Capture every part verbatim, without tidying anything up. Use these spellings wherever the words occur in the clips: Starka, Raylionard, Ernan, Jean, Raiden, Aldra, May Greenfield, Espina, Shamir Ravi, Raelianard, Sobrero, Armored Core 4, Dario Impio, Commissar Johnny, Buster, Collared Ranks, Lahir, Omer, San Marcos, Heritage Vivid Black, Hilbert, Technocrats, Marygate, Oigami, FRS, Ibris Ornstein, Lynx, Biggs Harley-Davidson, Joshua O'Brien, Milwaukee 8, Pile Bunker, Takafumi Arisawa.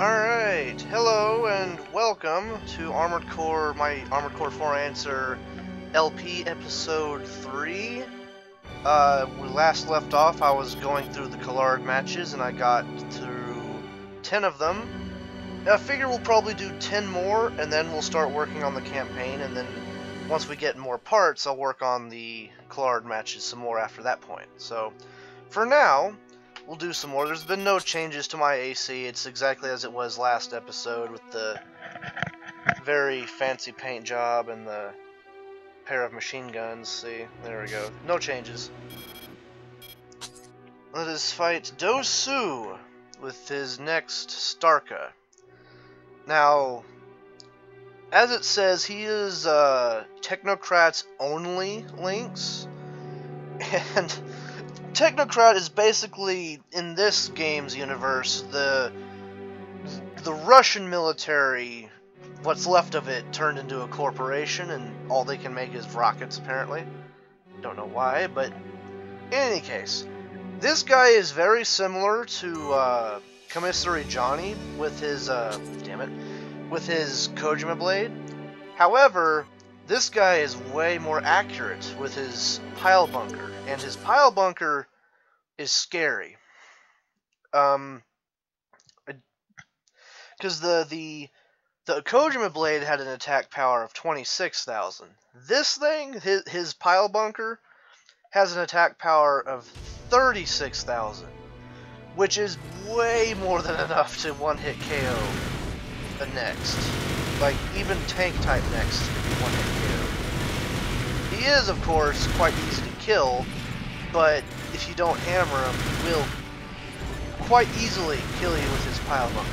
Alright, hello and welcome to Armored Core, my Armored Core four answer L P episode three. Uh, we last left off, I was going through the Collared matches and I got through ten of them. I figure we'll probably do ten more and then we'll start working on the campaign, and then once we get more parts, I'll work on the Collared matches some more after that point. So, for now, we'll do some more. There's been no changes to my A C. It's exactly as it was last episode with the very fancy paint job and the pair of machine guns. See? There we go. No changes. Let us fight Dosu with his next Starka. Now, as it says, he is uh, Technocrats only Lynx. And Technocrat is basically, in this game's universe, the the Russian military, what's left of it, turned into a corporation, and all they can make is rockets, apparently. Don't know why, but in any case, this guy is very similar to uh, Commissar Johnny with his, uh, damn it, with his Kojima Blade. However, this guy is way more accurate with his Pile Bunker, and his Pile Bunker is scary. Um, because the the the Kojima Blade had an attack power of twenty-six thousand. This thing, his, his Pile Bunker, has an attack power of thirty-six thousand, which is way more than enough to one-hit K O the next. Like, even tank-type next could be one-hit. He is, of course, quite easy to kill, but if you don't hammer him, he will quite easily kill you with his Pile Bunker.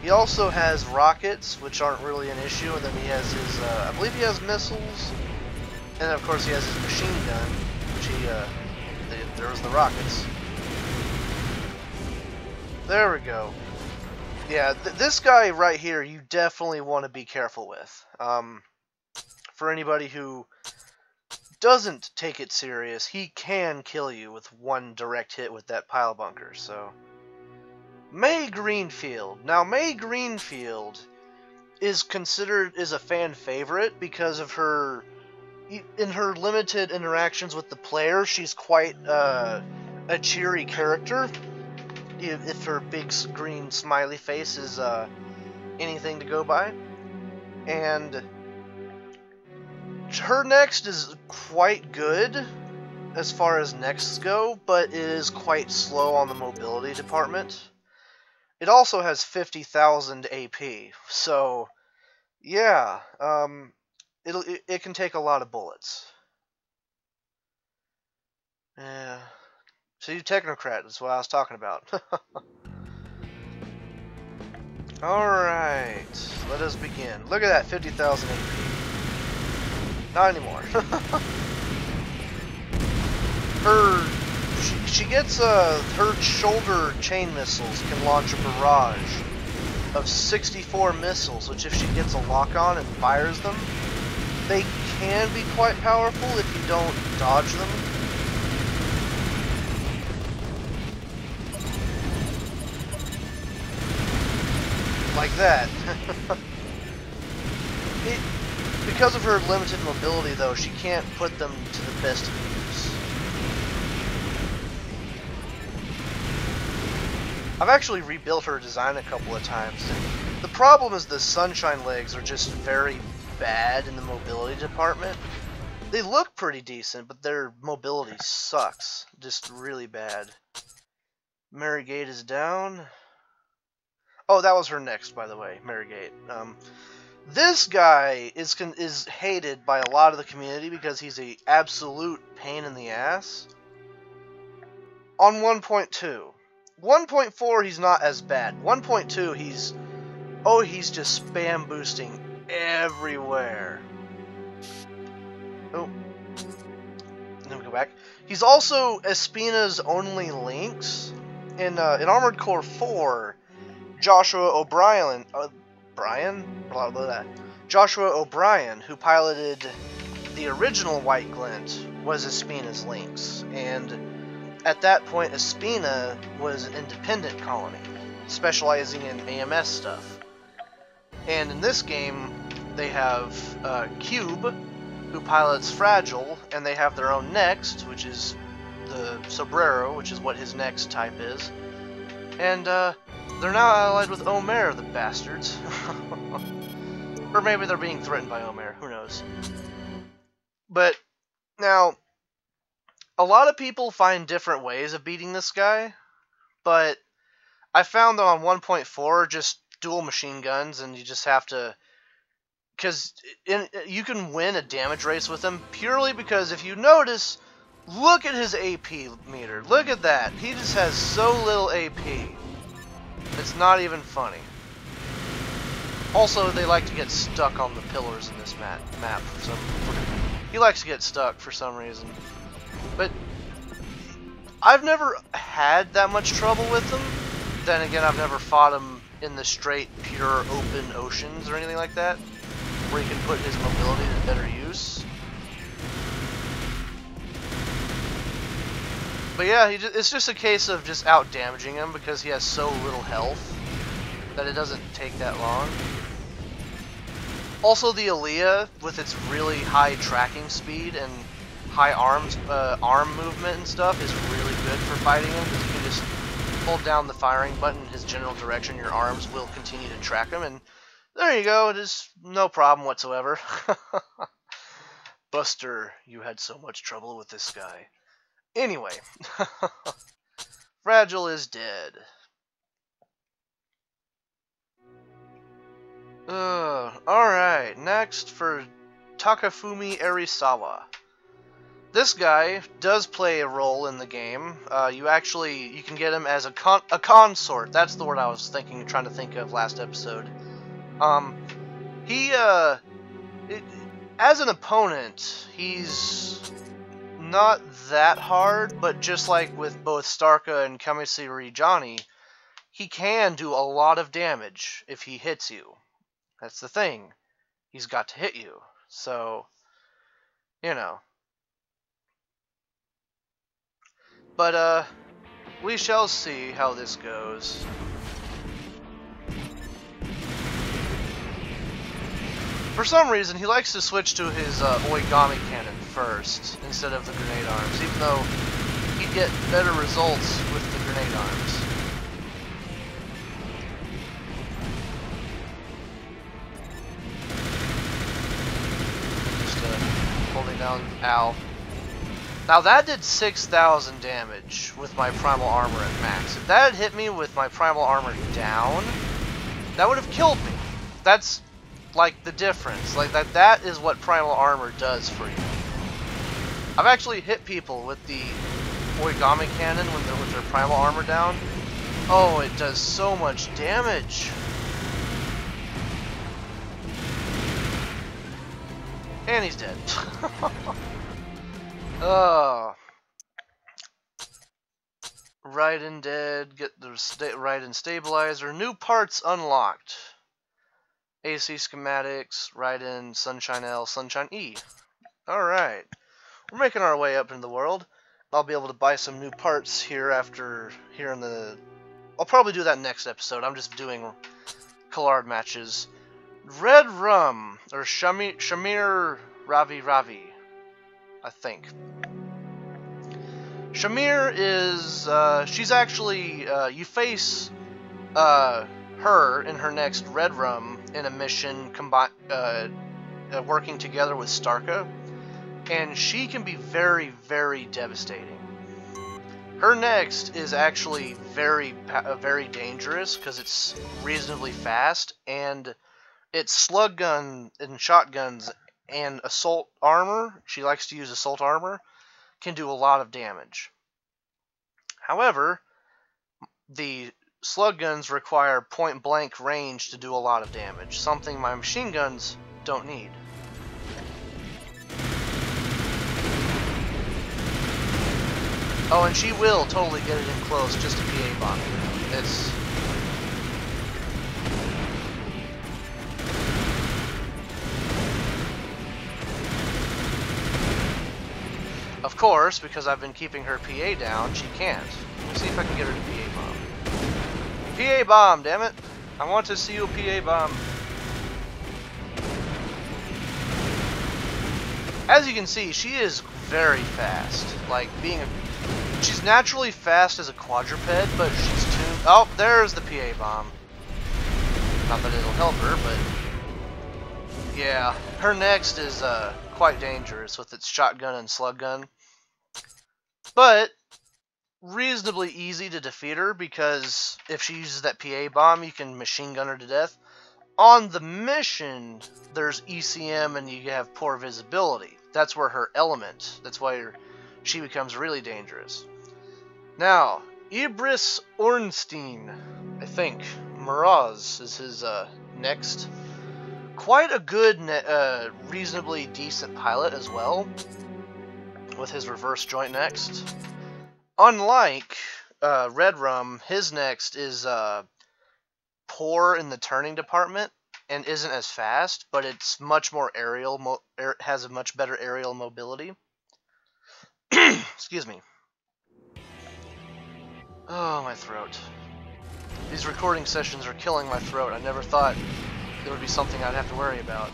He also has rockets, which aren't really an issue, and then he has his, uh, I believe he has missiles, and of course he has his machine gun, which he, uh, the, there was the rockets. There we go. Yeah, th this guy right here, you definitely want to be careful with. Um, for anybody who doesn't take it serious, he can kill you with one direct hit with that Pile Bunker, so. May Greenfield. Now, May Greenfield is considered, is a fan favorite because of her, in her limited interactions with the player, she's quite uh, a cheery character. If her big green smiley face is uh, anything to go by. And her next is quite good as far as nexts go, but it is quite slow on the mobility department. It also has fifty thousand A P, so yeah, um, it'll, it, it can take a lot of bullets. Yeah. So you Technocrat, that's what I was talking about. Alright, let us begin. Look at that, fifty thousand A P. Not anymore. her, she, she gets, uh, her shoulder chain missiles can launch a barrage of sixty-four missiles, which if she gets a lock on and fires them, they can be quite powerful if you don't dodge them. Like that. it, because of her limited mobility, though, she can't put them to the best of use. I've actually rebuilt her design a couple of times. The problem is the Sunshine Legs are just very bad in the mobility department. They look pretty decent, but their mobility sucks. Just really bad. Marygate is down. Oh, that was her next, by the way, Marygate. Um, this guy is con is hated by a lot of the community because he's a absolute pain in the ass. On one point two. one point four, he's not as bad. one point two, he's... Oh, he's just spam boosting everywhere. Oh. Let me go back. He's also Espina's only Lynx. In, uh, in Armored Core four... Joshua O'Brien, uh, Brian, blah, blah, blah. Joshua O'Brien, who piloted the original White Glint, was Espina's Lynx, and At that point, Espina was an independent colony, specializing in A M S stuff. And in this game, they have uh, Cube, who pilots Fragile, and they have their own Next, which is the Sobrero, which is what his Next type is. And uh, they're now allied with Omer, the bastards. Or maybe they're being threatened by Omer, who knows. But, now, a lot of people find different ways of beating this guy, but I found that on one point four, just dual machine guns, and you just have to... Because you can win a damage race with him purely because, if you notice, look at his A P meter. Look at that. He just has so little A P. It's not even funny. Also, they like to get stuck on the pillars in this map. map for some, for, he likes to get stuck for some reason. But I've never had that much trouble with them. Then again, I've never fought him in the straight, pure, open oceans or anything like that, where he can put his mobility to better use. But yeah, he just, it's just a case of just out-damaging him because he has so little health that it doesn't take that long. Also, the Aaliyah, with its really high tracking speed and high arms, uh, arm movement and stuff, is really good for fighting him, because you can just hold down the firing button in his general direction, your arms will continue to track him, and there you go, it is no problem whatsoever. Buster, you had so much trouble with this guy. Anyway, Fragile is dead. Uh, Alright, next for Takafumi Arisawa. This guy does play a role in the game. Uh, you actually, you can get him as a, con a consort. That's the word I was thinking, trying to think of last episode. Um, he, uh, it, as an opponent, he's not that hard, but just like with both Starka and Commissar Johnny, he can do a lot of damage if he hits you. That's the thing. He's got to hit you. So, you know. But, uh, we shall see how this goes. For some reason, he likes to switch to his uh, Oigami cannon first, instead of the grenade arms, even though he'd get better results with the grenade arms. Just, uh, holding down, ow. Now that did six thousand damage with my primal armor at max. If that had hit me with my primal armor down, that would have killed me. That's like the difference. Like that that is what primal armor does for you. I've actually hit people with the Oigami cannon when they're with their primal armor down. Oh, it does so much damage. And he's dead. Oh, Raiden dead, get the sta Raiden stabilizer, new parts unlocked, A C schematics, Raiden, Sunshine L, Sunshine E. Alright, we're making our way up in the world. I'll be able to buy some new parts here after, here in the, I'll probably do that next episode. I'm just doing Collared matches. Red Rum, or Shamir, Shamir Ravi Ravi. I think. Shamir is, uh, she's actually, uh, you face, uh, her in her next Red Rum in a mission combi uh, uh, working together with Starka, and she can be very, very devastating. Her next is actually very, very dangerous because it's reasonably fast, and it's slug gun and shotguns and assault armor, she likes to use assault armor, can do a lot of damage. However, the slug guns require point blank range to do a lot of damage, something my machine guns don't need. Oh, and she will totally get it in close, just a P A bomb. It's... Of course, because I've been keeping her P A down, she can't. Let's see if I can get her to P A bomb. P A bomb, damn it! I want to see you P A bomb. As you can see, she is very fast. Like, being a... She's naturally fast as a quadruped, but she's tuned... Oh, there's the P A bomb. Not that it'll help her, but... Yeah, her next is uh, quite dangerous with its shotgun and slug gun. But, reasonably easy to defeat her, because if she uses that P A bomb, you can machine gun her to death. On the mission, there's E C M and you have poor visibility. That's where her element, that's why she becomes really dangerous. Now, Ibris Ornstein, I think, Maraz is his uh, next. Quite a good, uh, reasonably decent pilot as well, with his reverse joint next. Unlike uh, Red Rum, his next is uh, poor in the turning department and isn't as fast, but it's much more aerial, mo air has a much better aerial mobility. Excuse me. Oh, my throat. These recording sessions are killing my throat. I never thought there would be something I'd have to worry about.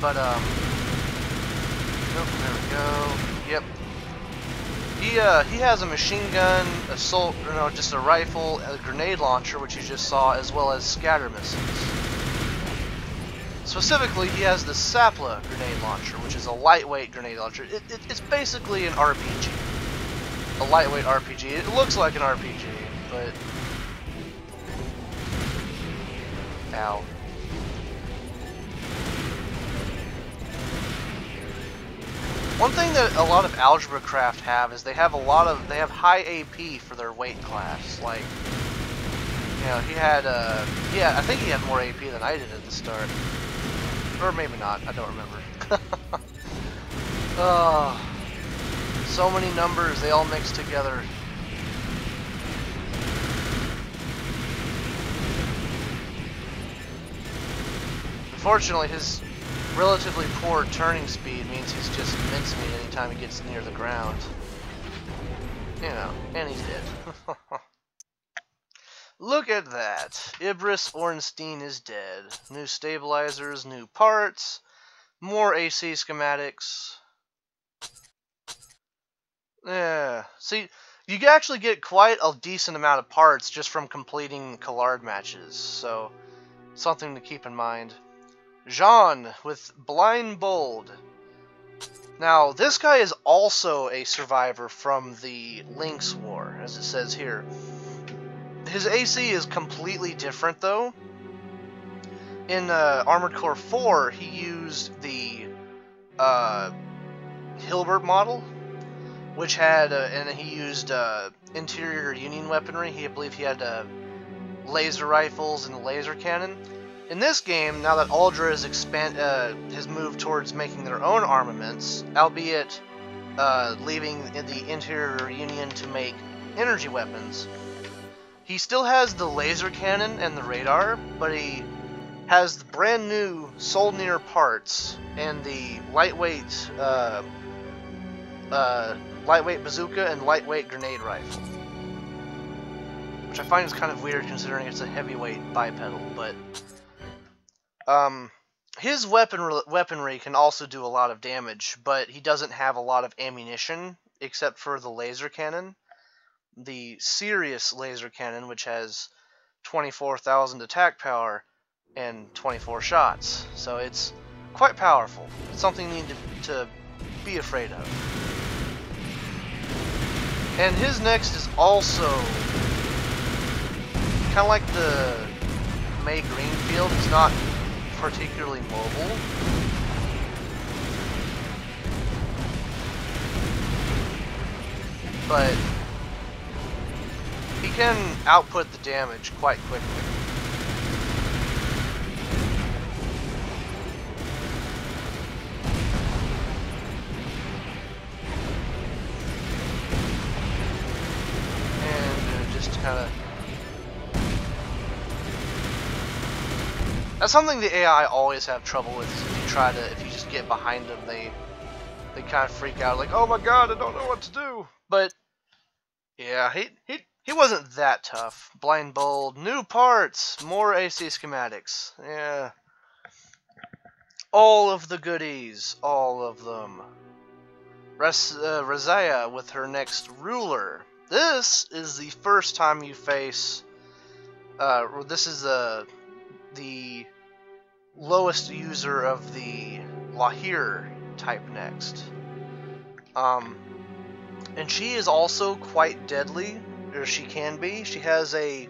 But, um... nope, there we go. Yep. He, uh, he has a machine gun, assault, you know, just a rifle, a grenade launcher, which you just saw, as well as scatter missiles. Specifically, he has the Sapla grenade launcher, which is a lightweight grenade launcher. It, it, it's basically an R P G. A lightweight R P G. It looks like an R P G, but... Ow. One thing that a lot of algebra craft have is they have a lot of, they have high A P for their weight class. Like, you know, he had, uh, yeah, I think he had more A P than I did at the start. Or maybe not, I don't remember. Oh, so many numbers, they all mix together. Unfortunately, his relatively poor turning speed means he's just mincemeat anytime he gets near the ground. You know, and he's dead. Look at that. Ibris Ornstein is dead. New stabilizers, new parts, more A C schematics. Yeah. See, you can actually get quite a decent amount of parts just from completing Collard matches, so something to keep in mind. Jean with Blind Bold. Now, this guy is also a survivor from the Lynx War, as it says here. His A C is completely different, though. In uh, Armored Core four, he used the uh, Hilbert model, which had, uh, and he used uh, interior Union weaponry. He, I believe he had uh, laser rifles and laser cannon. In this game, now that Aldra has, expand, uh, has moved towards making their own armaments, albeit uh, leaving the interior Union to make energy weapons, he still has the laser cannon and the radar, but he has the brand new Solnir parts and the lightweight, uh, uh, lightweight bazooka and lightweight grenade rifle, which I find is kind of weird considering it's a heavyweight bipedal, but... Um, his weapon weaponry can also do a lot of damage, but he doesn't have a lot of ammunition, except for the laser cannon. The serious laser cannon, which has twenty-four thousand attack power and twenty-four shots. So it's quite powerful. It's something you need to, to be afraid of. And his next is also kind of like the May Greenfield. It's not particularly mobile. But he can output the damage quite quickly. And uh, just kind of... That's something the A I always have trouble with, is if you try to, if you just get behind them, they they kind of freak out, like, oh my god, I don't know what to do. But yeah, he he he wasn't that tough. Blind Bold, new parts, more A C schematics, yeah, all of the goodies, all of them. Res, uh, Razaya with her next ruler. This is the first time you face. Uh, this is the the lowest user of the Lahir type next. Um, and she is also quite deadly, or she can be. She has a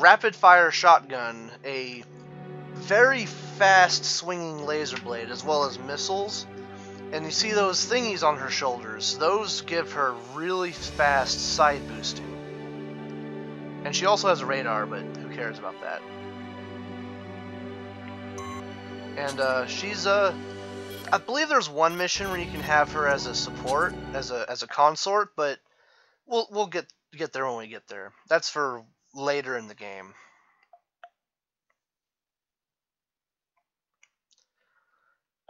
rapid fire shotgun, a very fast swinging laser blade, as well as missiles. And you see those thingies on her shoulders. Those give her really fast side boosting. And she also has a radar, but who cares about that? And uh, she's a... Uh, I believe there's one mission where you can have her as a support, as a as a consort, but we'll we'll get get there when we get there. That's for later in the game.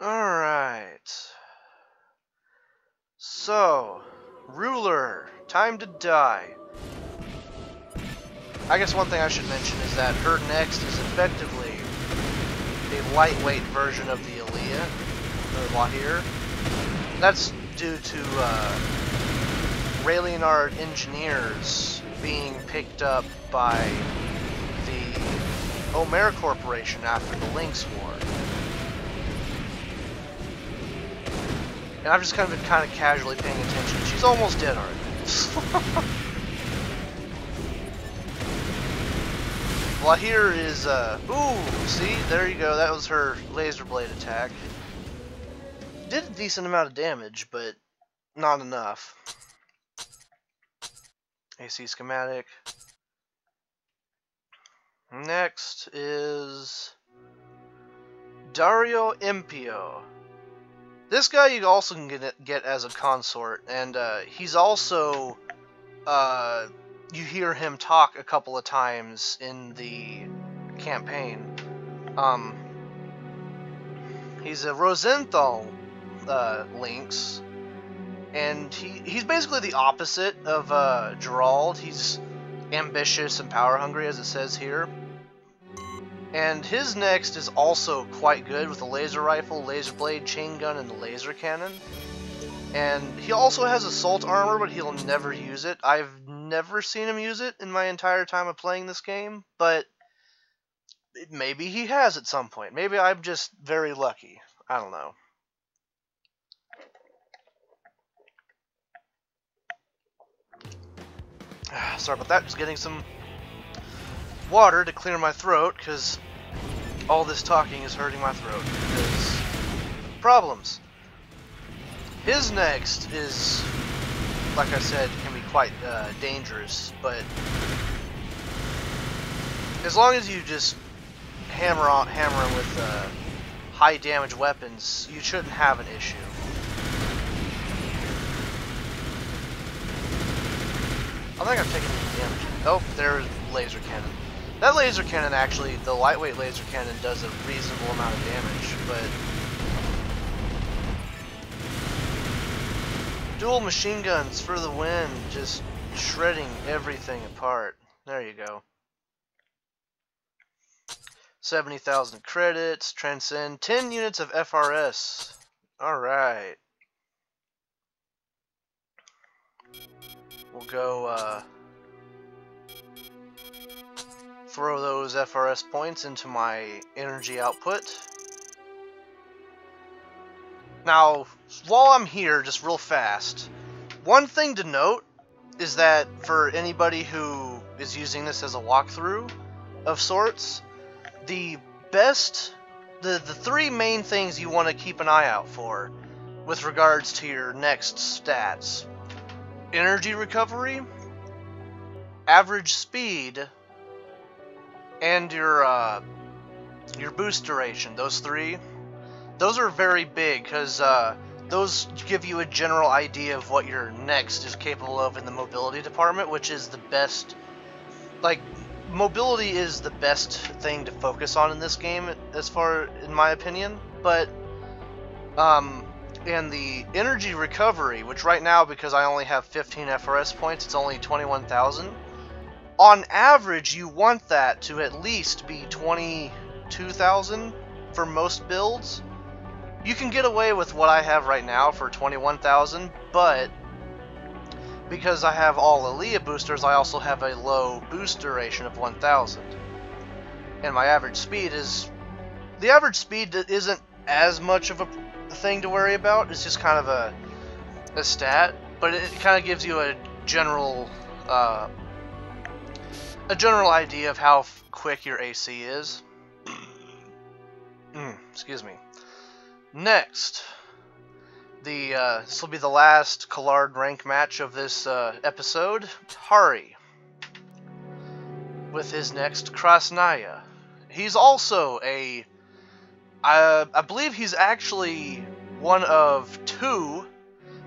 All right. So, ruler, time to die. I guess one thing I should mention is that her next is effectively a lightweight version of the Aaliyah, or Lahir. That's due to uh, Raelianard engineers being picked up by the Omer Corporation after the Lynx War. And I've just kind of been kind of casually paying attention. She's almost dead already. Well, here is, uh, ooh, see, there you go, that was her laser blade attack. Did a decent amount of damage, but not enough. A C schematic. Next is Dario Impio. This guy you also can get, get as a consort, and uh, he's also, uh, you hear him talk a couple of times in the campaign. Um, he's a Rosenthal uh, Lynx, and he, he's basically the opposite of uh, Gerald. He's ambitious and power-hungry, as it says here. And his next is also quite good with a laser rifle, laser blade, chain gun, and the laser cannon. And he also has assault armor, but he'll never use it. I've never seen him use it in my entire time of playing this game, but maybe he has at some point. Maybe I'm just very lucky. I don't know. Sorry about that. Just getting some water to clear my throat, because all this talking is hurting my throat. Because problems. His next is, like I said, can be quite uh, dangerous, but as long as you just hammer on, hammer him with uh, high damage weapons, you shouldn't have an issue. I think I've taken damage. Oh, there's laser cannon. That laser cannon, actually, the lightweight laser cannon does a reasonable amount of damage, but... Dual machine guns for the win, just shredding everything apart. There you go. seventy thousand credits, transcend ten units of F R S. Alright. We'll go, uh... throw those F R S points into my energy output. Now, while I'm here, just real fast, one thing to note is that for anybody who is using this as a walkthrough of sorts, the best, the, the three main things you want to keep an eye out for with regards to your next stats: energy recovery, average speed, and your uh, your boost duration. Those three, those are very big, because uh, those give you a general idea of what your next is capable of in the mobility department, which is the best. Like, mobility is the best thing to focus on in this game, as far in my opinion. But um, and the energy recovery, which right now, because I only have fifteen F R S points, it's only twenty-one thousand. On average, you want that to at least be twenty-two thousand for most builds. You can get away with what I have right now for twenty-one thousand, but because I have all Aaliyah boosters, I also have a low boost duration of one thousand. And my average speed is... The average speed isn't as much of a thing to worry about. It's just kind of a, a stat, but it kind of gives you a general... Uh, a general idea of how quick your A C is. mm, excuse me. Next, the uh, this will be the last Collared rank match of this uh, episode. Hari with his next Krasnaya. He's also a, I, I believe he's actually one of two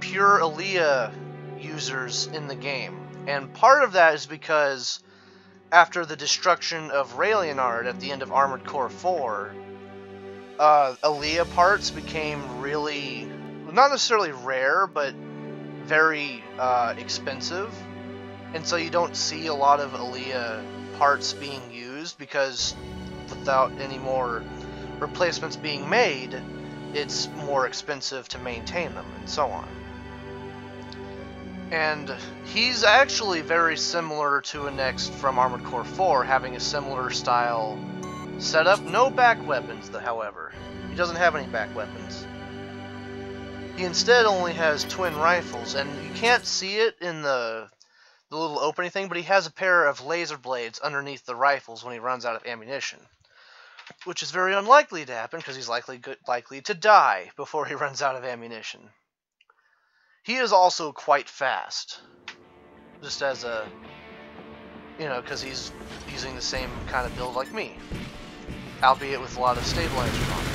pure Aaliyah users in the game, and part of that is because after the destruction of Raylionard at the end of Armored Core four, uh, Aaliyah parts became really, not necessarily rare, but very uh, expensive. And so you don't see a lot of Aaliyah parts being used, because without any more replacements being made, it's more expensive to maintain them, and so on. And he's actually very similar to a Next from Armored Core four, having a similar style setup. No back weapons, however. He doesn't have any back weapons. He instead only has twin rifles, and you can't see it in the, the little opening thing, but he has a pair of laser blades underneath the rifles when he runs out of ammunition, which is very unlikely to happen because he's likely likely to die before he runs out of ammunition. He is also quite fast, just as a, you know, because he's using the same kind of build like me, albeit with a lot of stabilizer on it.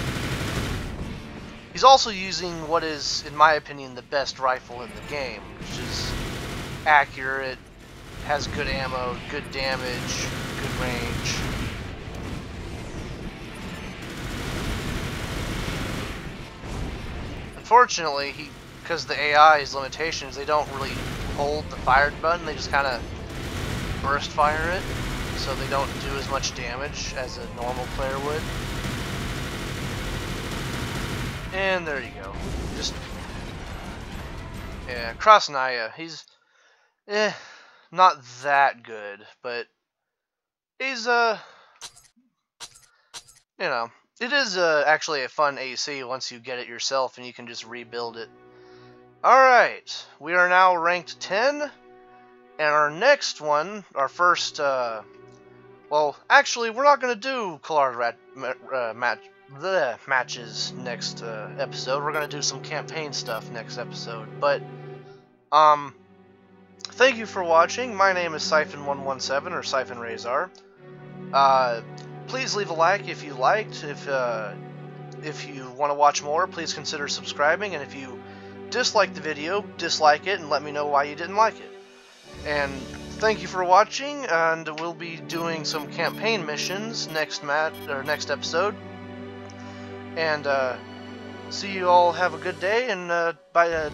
He's also using what is, in my opinion, the best rifle in the game, which is accurate, has good ammo, good damage, good range. Unfortunately, he... because the A I's limitations, they don't really hold the fired button, they just kind of burst fire it, so they don't do as much damage as a normal player would. And there you go. Just, yeah, Krasnaya, he's, eh, not that good, but he's, uh, you know, it is uh, actually a fun A C once you get it yourself and you can just rebuild it. Alright, we are now ranked ten, and our next one, our first, uh, well, actually, we're not going to do Collared rat, uh, match, bleh, matches next uh, episode. We're going to do some campaign stuff next episode, but, um, thank you for watching. My name is Siphon one one seven, or Siphon Razar. Uh, please leave a like if you liked. If, uh, if you want to watch more, please consider subscribing, and if you dislike the video, dislike it and let me know why you didn't like it. And thank you for watching, and we'll be doing some campaign missions next mat or next episode. And uh see you all, have a good day, and uh bye uh